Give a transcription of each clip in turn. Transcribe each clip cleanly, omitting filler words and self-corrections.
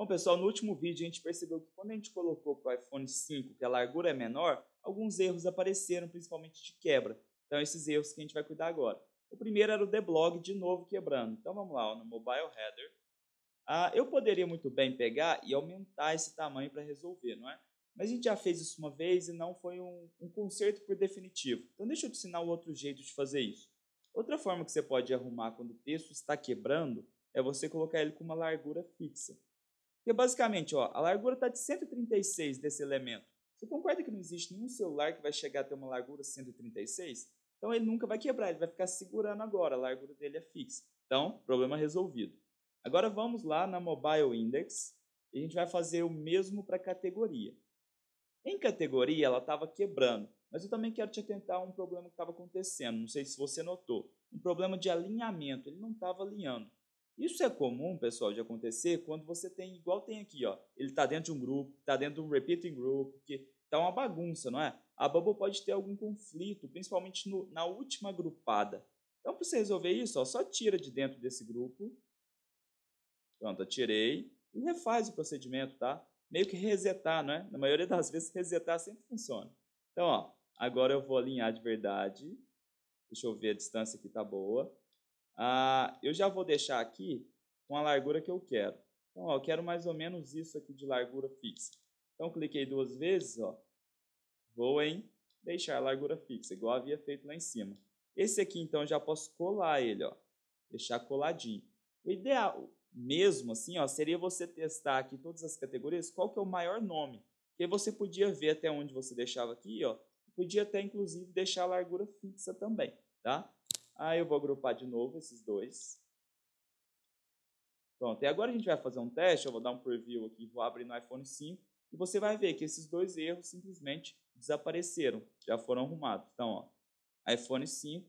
Bom, pessoal, no último vídeo a gente percebeu que quando a gente colocou para o iPhone 5 que a largura é menor, alguns erros apareceram, principalmente de quebra. Então, esses erros que a gente vai cuidar agora. O primeiro era o deblog, de novo quebrando. Então, vamos lá, ó, no Mobile Header. Eu poderia muito bem pegar e aumentar esse tamanho para resolver, não é? Mas a gente já fez isso uma vez e não foi um conserto por definitivo. Então, deixa eu te ensinar um outro jeito de fazer isso. Outra forma que você pode arrumar quando o texto está quebrando é você colocar ele com uma largura fixa. Porque, basicamente, ó, a largura está de 136 desse elemento. Você concorda que não existe nenhum celular que vai chegar a ter uma largura 136? Então, ele nunca vai quebrar, ele vai ficar segurando agora, a largura dele é fixa. Então, problema resolvido. Agora, vamos lá na Mobile Index e a gente vai fazer o mesmo para a categoria. Em categoria, ela estava quebrando, mas eu também quero te atentar a um problema que estava acontecendo, não sei se você notou, um problema de alinhamento, ele não estava alinhando. Isso é comum, pessoal, de acontecer quando você tem, igual tem aqui, ó, ele está dentro de um grupo, está dentro de um repeating group, que está uma bagunça, não é? A bubble pode ter algum conflito, principalmente na última grupada. Então, para você resolver isso, ó, só tira de dentro desse grupo. Pronto, eu tirei e refaz o procedimento, tá? Meio que resetar, não é? Na maioria das vezes, resetar sempre funciona. Então, ó, agora eu vou alinhar de verdade. Deixa eu ver a distância aqui, tá boa. Eu já vou deixar aqui com a largura que eu quero. Então, ó, eu quero mais ou menos isso aqui de largura fixa. Então, cliquei duas vezes, ó. Vou em deixar a largura fixa, igual havia feito lá em cima. Esse aqui, então, eu já posso colar ele, ó. Deixar coladinho. O ideal mesmo assim, ó, seria você testar aqui todas as categorias, qual que é o maior nome. E aí você podia ver até onde você deixava aqui, ó. Podia até, inclusive, deixar a largura fixa também, tá? Eu vou agrupar de novo esses dois. Pronto, e agora a gente vai fazer um teste, eu vou dar um preview aqui, vou abrir no iPhone 5, e você vai ver que esses dois erros simplesmente desapareceram, já foram arrumados. Então, ó, iPhone 5.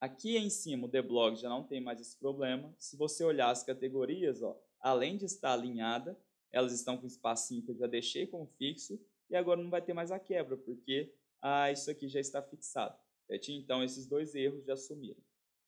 Aqui em cima o deblog já não tem mais esse problema. Se você olhar as categorias, ó, além de estar alinhada, elas estão com o espacinho que eu já deixei como fixo. E agora não vai ter mais a quebra, porque isso aqui já está fixado. Certinho? Então esses dois erros já sumiram.